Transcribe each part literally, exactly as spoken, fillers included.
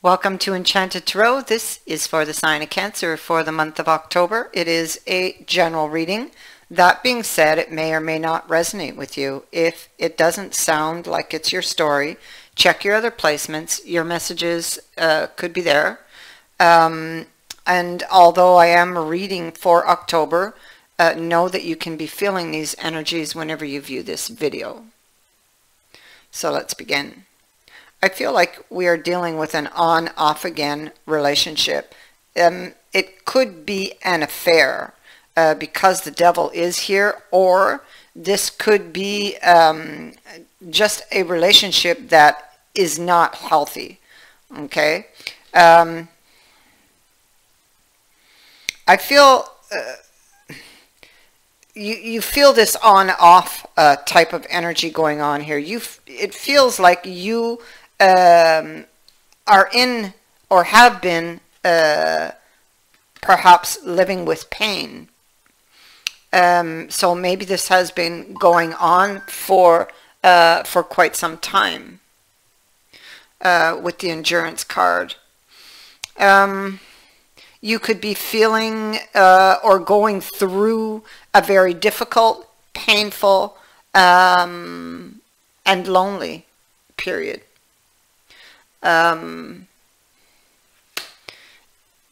Welcome to Enchanted Tarot. This is for the sign of Cancer for the month of October. It is a general reading. That being said, it may or may not resonate with you. If it doesn't sound like it's your story, check your other placements. Your messages uh, could be there. Um, and although I am reading for October, uh, know that you can be feeling these energies whenever you view this video. So let's begin. I feel like we are dealing with an on-off-again relationship. Um, it could be an affair uh, because the devil is here, or this could be um, just a relationship that is not healthy, okay? Um, I feel... Uh, You, you feel this on-off uh, type of energy going on here. You f it feels like you um, are in or have been uh, perhaps living with pain. Um, so maybe this has been going on for, uh, for quite some time uh, with the endurance card. Um, You could be feeling uh, or going through a very difficult, painful, um, and lonely period. Um,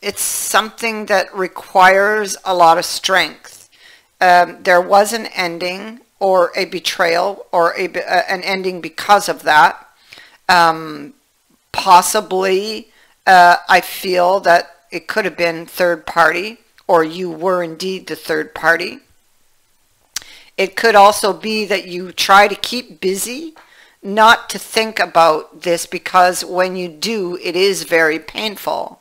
it's something that requires a lot of strength. Um, there was an ending or a betrayal or a, uh, an ending because of that. Um, possibly, uh, I feel that it could have been third party, or you were indeed the third party. It could also be that you try to keep busy, not to think about this, because when you do, it is very painful.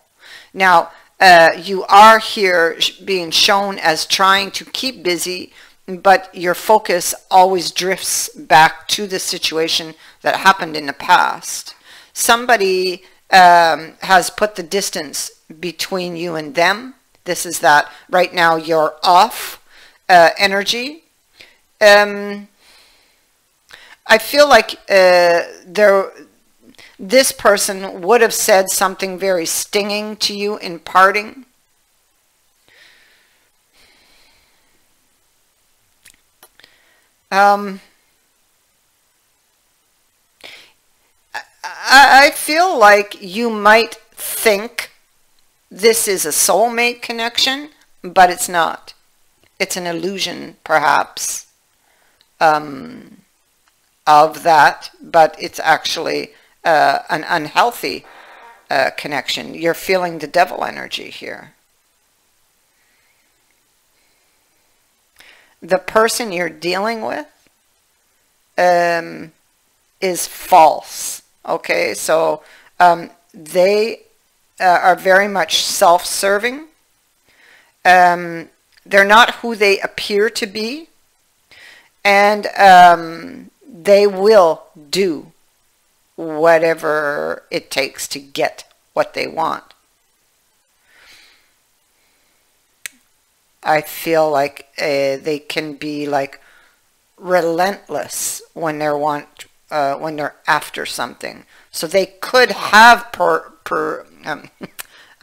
Now, uh, you are here being shown as trying to keep busy, but your focus always drifts back to the situation that happened in the past. Somebody um, has put the distance between you and them. This is that right now you're off uh, energy. Um, I feel like uh, there, this person would have said something very stinging to you in parting. Um, I, I feel like you might think this is a soulmate connection, but it's not. It's an illusion, perhaps, um, of that, but it's actually uh, an unhealthy uh, connection. You're feeling the devil energy here. The person you're dealing with um, is false, okay? So um, they... Uh, are very much self-serving. Um, they're not who they appear to be, and um, they will do whatever it takes to get what they want. I feel like uh, they can be like relentless when they're want uh, when they're after something. So they could have per. Per, um,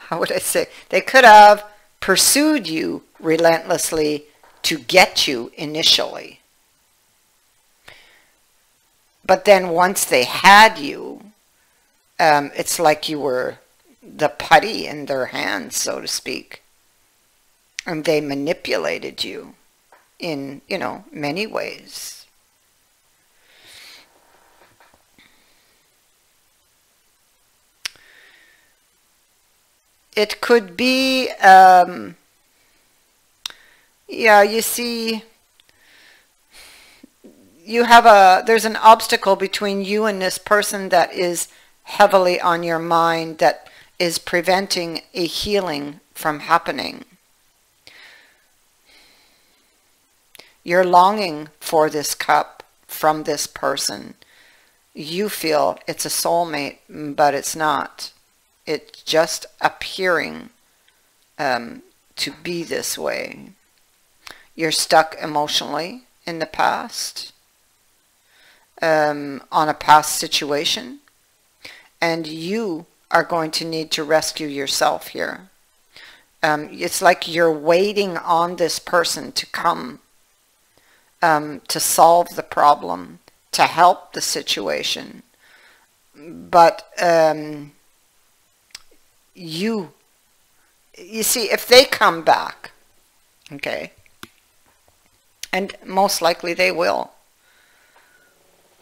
how would I say? They could have pursued you relentlessly to get you initially. But then once they had you, um, it's like you were the putty in their hands, so to speak. And they manipulated you in, you know, many ways. It could be, um, yeah, you see, you have a, there's an obstacle between you and this person that is heavily on your mind that is preventing a healing from happening. You're longing for this cup from this person. You feel it's a soulmate, but it's not. It's just appearing um, to be this way. You're stuck emotionally in the past, um, on a past situation, and you are going to need to rescue yourself here. Um, it's like you're waiting on this person to come, um, to solve the problem, to help the situation. But um, you, you see, if they come back, okay, and most likely they will,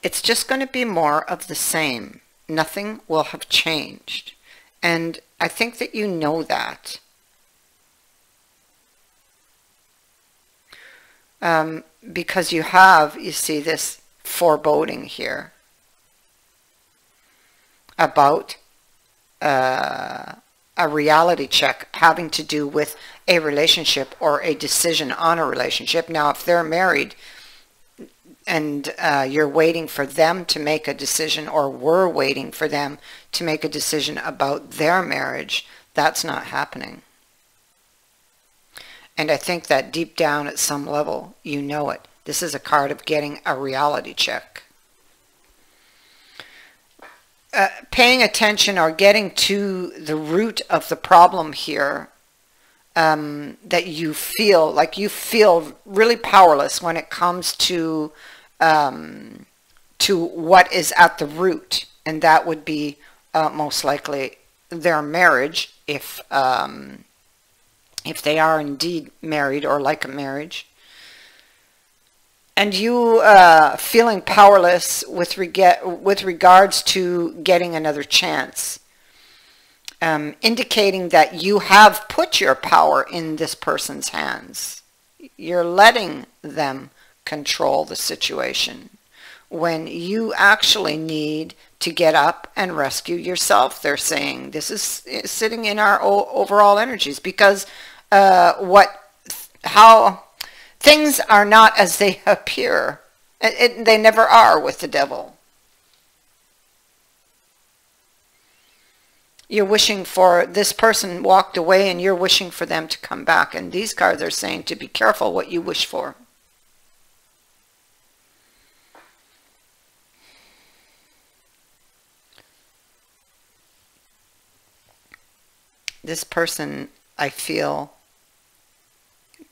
it's just going to be more of the same. Nothing will have changed. And I think that you know that. Um, because you have, you see, this foreboding here about uh, a reality check having to do with a relationship or a decision on a relationship. Now, if they're married and uh, you're waiting for them to make a decision, or were waiting for them to make a decision about their marriage, that's not happening. And I think that deep down at some level, you know it. This is a card of getting a reality check. Uh, paying attention or getting to the root of the problem here, um, that you feel, like you feel really powerless when it comes to, um, to what is at the root. And that would be uh, most likely their marriage, if... Um, if they are indeed married or like a marriage, and you uh, feeling powerless with, with regards to getting another chance, um, indicating that you have put your power in this person's hands. You're letting them control the situation when you actually need to get up and rescue yourself, they're saying. This is sitting in our overall energies, because Uh, what, how things are not as they appear. It, it, they never are with the devil. You're wishing for, this person walked away and you're wishing for them to come back. And these cards are saying to be careful what you wish for. This person, I feel,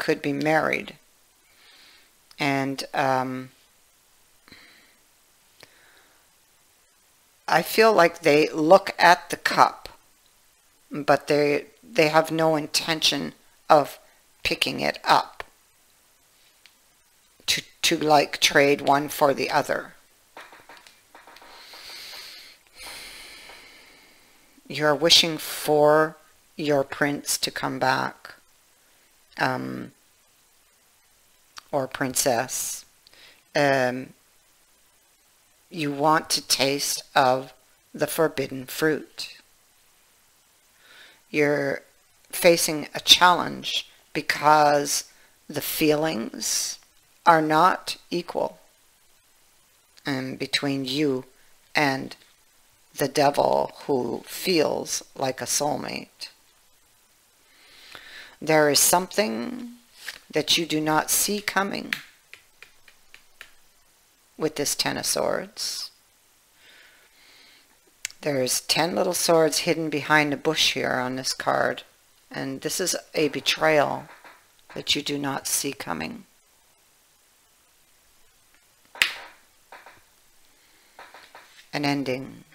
could be married, and um, I feel like they look at the cup, but they they have no intention of picking it up to to like trade one for the other. You're wishing for your prince to come back, um, or princess. Um, you want to taste of the forbidden fruit. You're facing a challenge because the feelings are not equal, um, between you and the devil, who feels like a soulmate. There is something that you do not see coming with this Ten of Swords. There's ten little swords hidden behind a bush here on this card. And this is a betrayal that you do not see coming. An ending.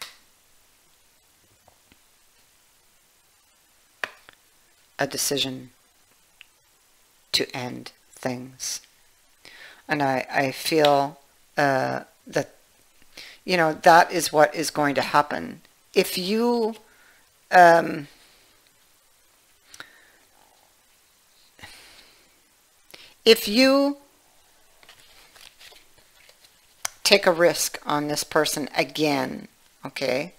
A decision to end things. And I, I feel uh, that, you know, that is what is going to happen. If you, um, if you take a risk on this person again, okay,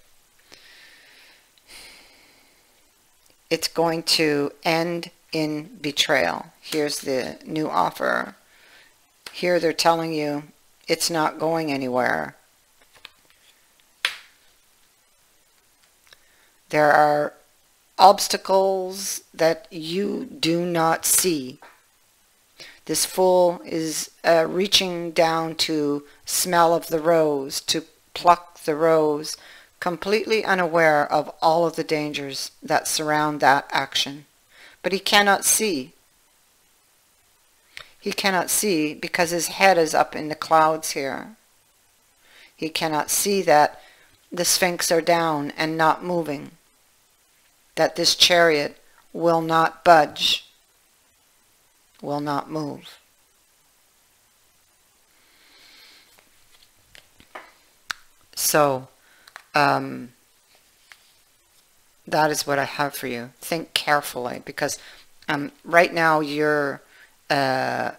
it's going to end in betrayal. Here's the new offer. Here they're telling you it's not going anywhere. There are obstacles that you do not see. This fool is uh, reaching down to smell of the rose, to pluck the rose, completely unaware of all of the dangers that surround that action. But he cannot see. He cannot see because his head is up in the clouds here. He cannot see that the Sphinx are down and not moving, that this chariot will not budge, will not move. So, um, that is what I have for you. Think carefully, because um, right now you're, uh,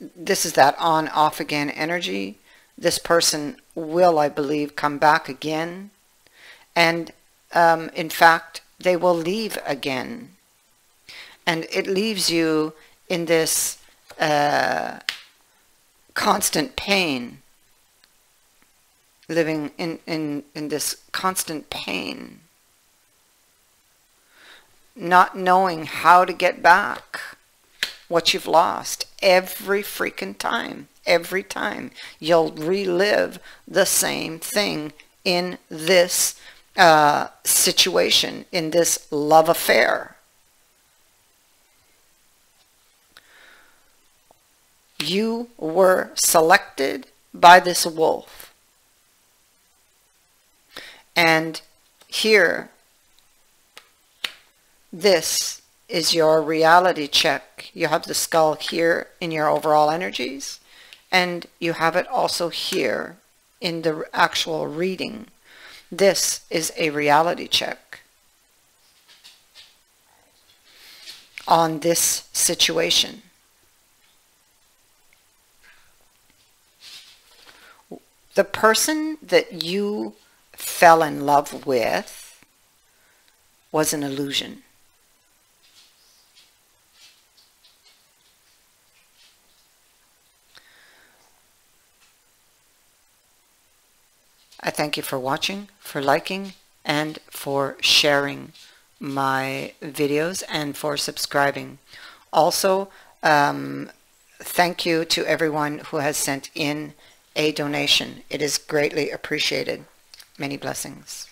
this is that on, off again energy. This person will, I believe, come back again. And um, in fact, they will leave again. And it leaves you in this uh, constant pain. Living in, in, in this constant pain. Not knowing how to get back what you've lost. Every freaking time. Every time. You'll relive the same thing in this uh, situation. In this love affair. You were selected by this wolf. And here, this is your reality check. You have the skull here in your overall energies, and you have it also here in the actual reading. This is a reality check on this situation. The person that you fell in love with was an illusion. I thank you for watching, for liking, and for sharing my videos, and for subscribing. Also, um, thank you to everyone who has sent in a donation. It is greatly appreciated. Many blessings.